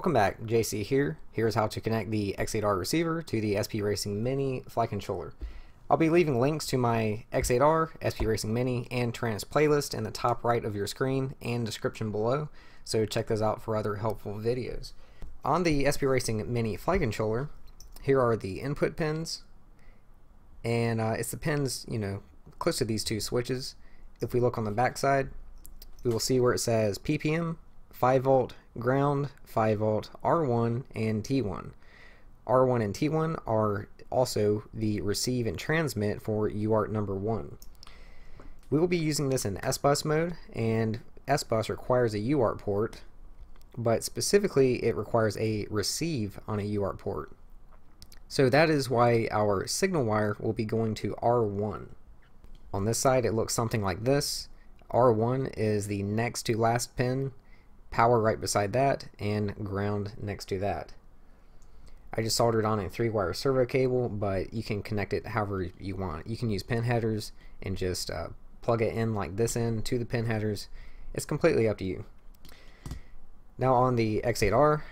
Welcome back, JC here. Here's how to connect the X8R receiver to the SP Racing Mini flight controller. I'll be leaving links to my X8R, SP Racing Mini, and Taranis playlist in the top right of your screen and description below, so check those out for other helpful videos. On the SP Racing Mini flight controller, here are the input pins, and it's the pins, you know, close to these two switches. If we look on the back side, we will see where it says PPM, 5V ground, 5V R1 and T1. R1 and T1 are also the receive and transmit for UART number 1. We will be using this in SBUS mode, and SBUS requires a UART port, but specifically it requires a receive on a UART port. So that is why our signal wire will be going to R1. On this side it looks something like this. R1 is the next to last pin, power right beside that, and ground next to that. I just soldered on a 3-wire servo cable, but you can connect it however you want. You can use pin headers and just plug it in like this end to the pin headers. It's completely up to you. Now on the X8R,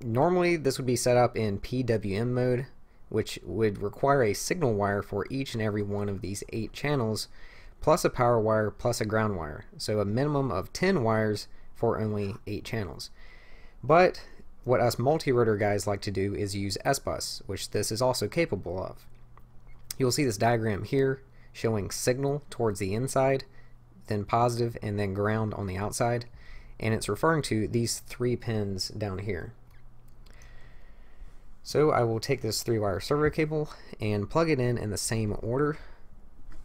normally this would be set up in PWM mode, which would require a signal wire for each and every one of these 8 channels, plus a power wire, plus a ground wire. So a minimum of 10 wires for only 8 channels. But what us multi-rotor guys like to do is use SBUS, which this is also capable of. You'll see this diagram here showing signal towards the inside, then positive, and then ground on the outside. And it's referring to these 3 pins down here. So I will take this 3-wire servo cable and plug it in the same order,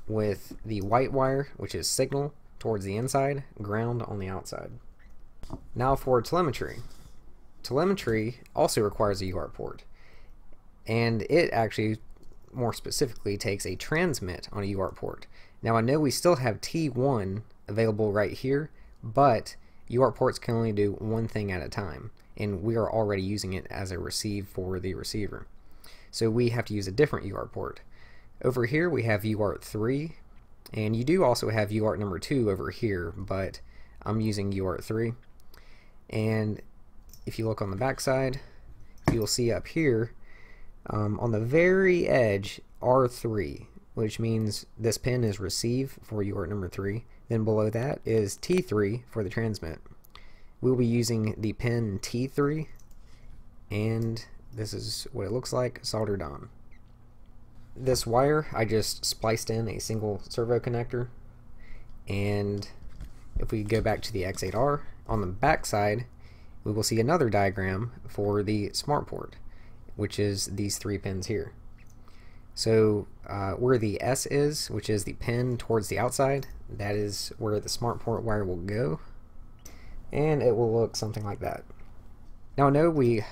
with the white wire, which is signal towards the inside, ground on the outside. Now for telemetry. Telemetry also requires a UART port, and it actually more specifically takes a transmit on a UART port. Now I know we still have T1 available right here, but UART ports can only do one thing at a time, and we are already using it as a receive for the receiver. So we have to use a different UART port. Over here we have UART 3, and you do also have UART number 2 over here, but I'm using UART 3. And if you look on the back side, you'll see up here on the very edge R3, which means this pin is receive for UART number 3. Then below that is T3 for the transmit. We'll be using the pin T3, and this is what it looks like soldered on. This wire, I just spliced in a single servo connector. And if we go back to the X8R, on the back side we will see another diagram for the SmartPort, which is these 3 pins here. So where the S is, which is the pin towards the outside, that is where the SmartPort wire will go, and it will look something like that. Now I know we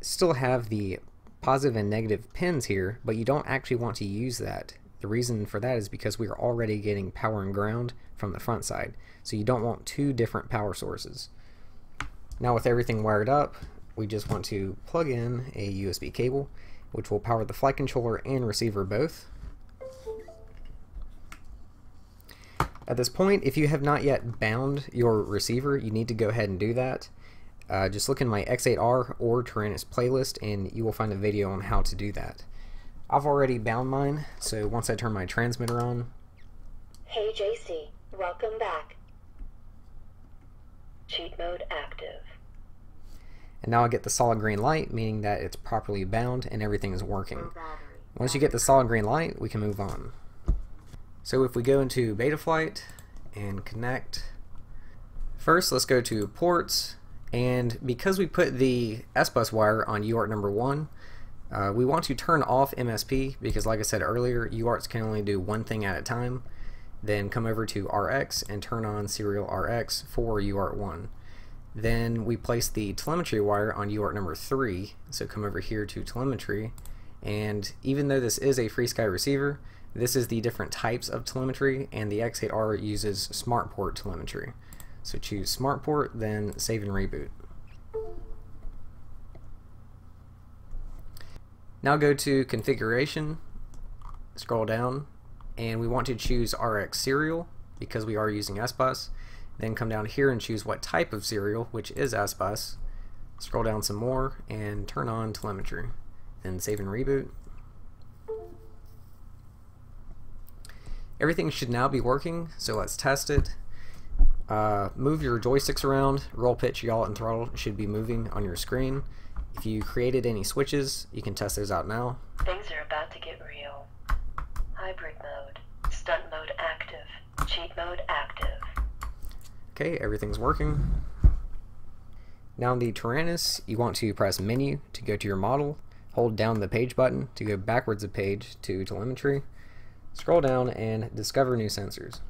still have the positive and negative pins here, but you don't actually want to use that. The reason for that is because we are already getting power and ground from the front side, so you don't want 2 different power sources. Now with everything wired up, we just want to plug in a USB cable, which will power the flight controller and receiver both. At this point, if you have not yet bound your receiver, you need to go ahead and do that. Just look in my X8R or Taranis playlist and you will find a video on how to do that. I've already bound mine, so once I turn my transmitter on... Hey JC, welcome back. Cheat mode active. And now I get the solid green light, meaning that it's properly bound and everything is working. Once you get the solid green light, we can move on. So if we go into Betaflight and connect... First, let's go to ports. And because we put the SBUS wire on UART number 1, we want to turn off MSP because, like I said earlier, UARTs can only do one thing at a time. Then come over to RX and turn on serial RX for UART 1. Then we place the telemetry wire on UART number 3, so come over here to telemetry. And even though this is a FrSky receiver, this is the different types of telemetry, and the X8R uses SmartPort telemetry. So choose SmartPort, then save and reboot. Now go to configuration, scroll down, and we want to choose RX serial because we are using SBUS. Then come down here and choose what type of serial, which is SBUS. Scroll down some more and turn on telemetry. Then save and reboot. Everything should now be working, so let's test it. Move your joysticks around. Roll, pitch, yaw, and throttle should be moving on your screen. If you created any switches, you can test those out now. Things are about to get real. Hybrid mode. Stunt mode active. Cheat mode active. Okay, everything's working. Now in the Taranis, you want to press menu to go to your model. Hold down the page button to go backwards a page to telemetry. Scroll down and discover new sensors.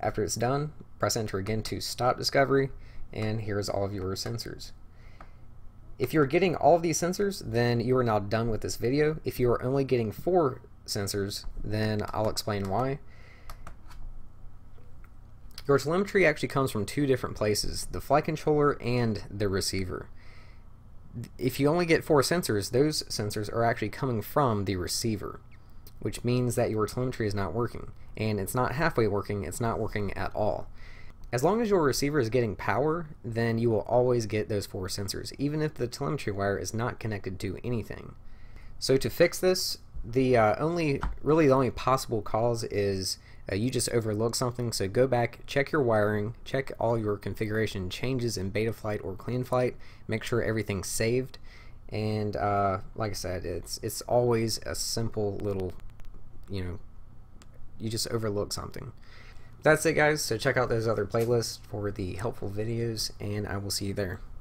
After it's done, press enter again to stop discovery, and here's all of your sensors. If you're getting all of these sensors, then you are now done with this video. If you are only getting 4 sensors, then I'll explain why. Your telemetry actually comes from 2 different places, the flight controller and the receiver. If you only get 4 sensors, those sensors are actually coming from the receiver, which means that your telemetry is not working. And it's not halfway working, it's not working at all. As long as your receiver is getting power, then you will always get those 4 sensors, even if the telemetry wire is not connected to anything. So to fix this, the only possible cause is you just overlook something. So go back, check your wiring, check all your configuration changes in Betaflight or Cleanflight, make sure everything's saved, and like I said, it's always a simple little, you know, you just overlook something. That's it, guys. So check out those other playlists for the helpful videos, and I will see you there.